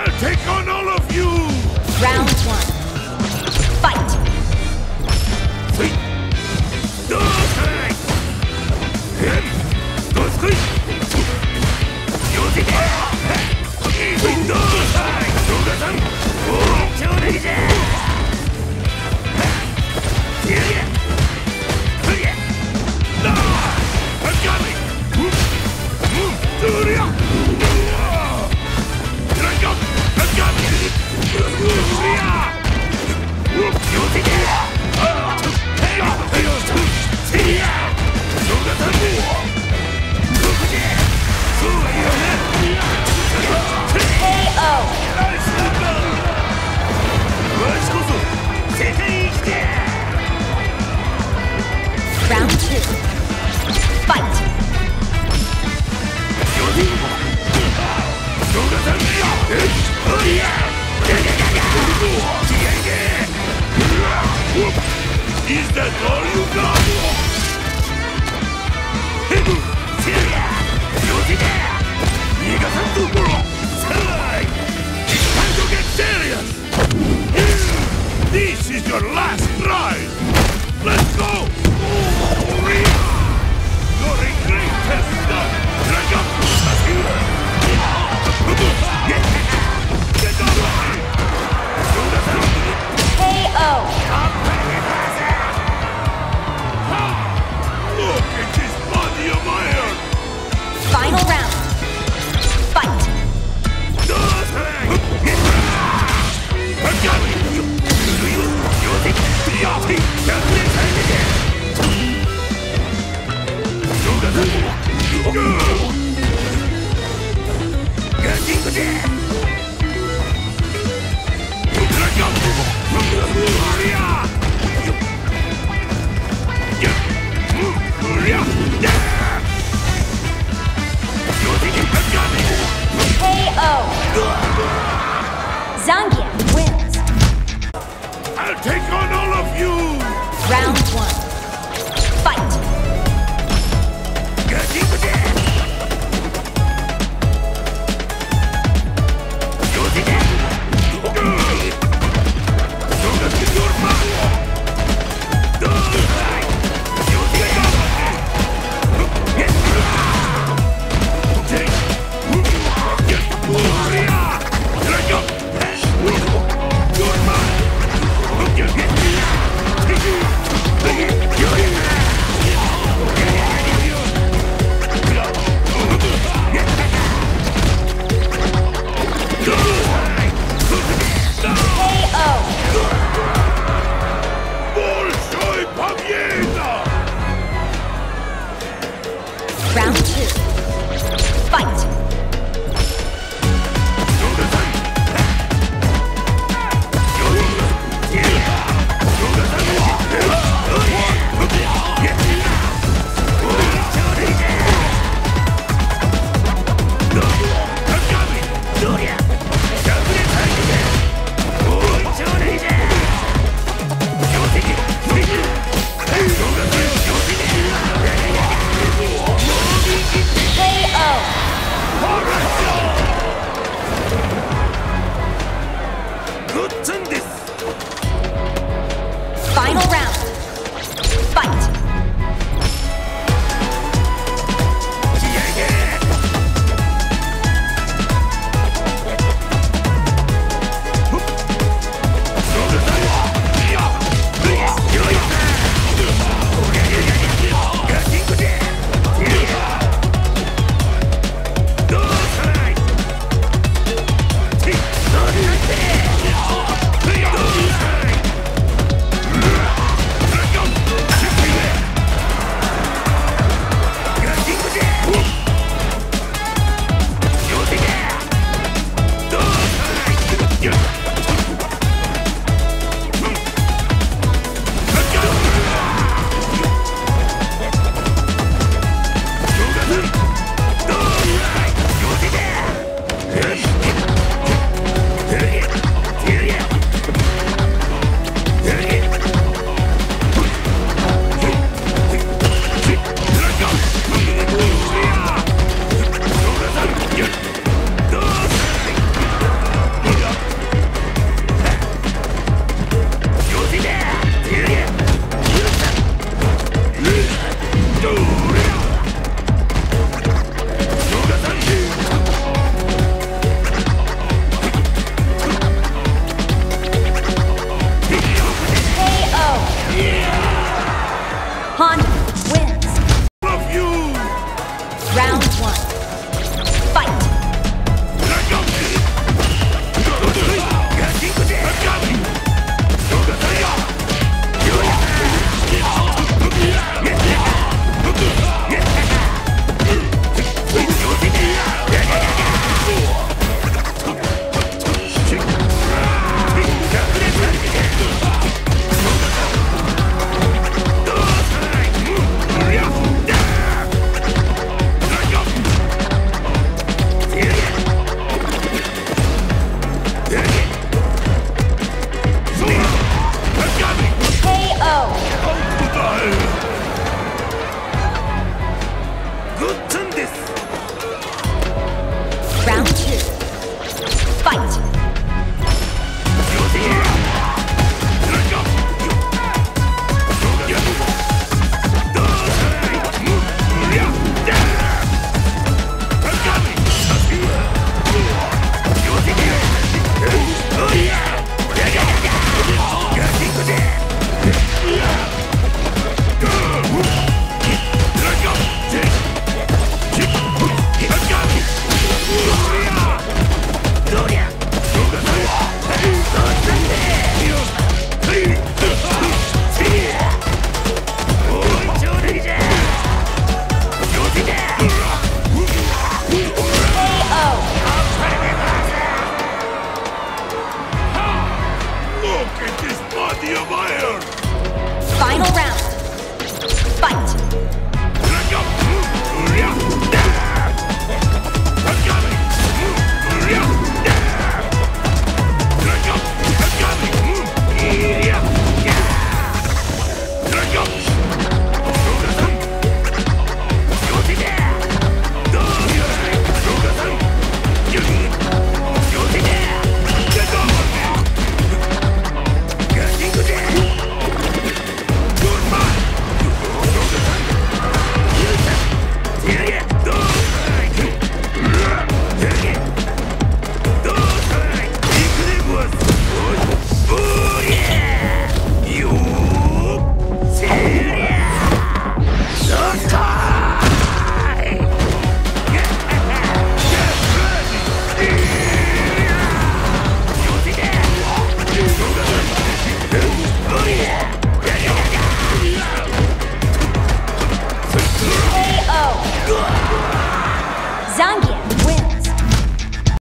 I'll take on all of you! Round one. Fight! Is that all you got? Time to get serious! This is your last prize! Let's go! You're a great test now! K.O. Final round. Fight. Zangya wins. I'll take on all of you. Round one. Fight. Whoa! Round 2. Fight!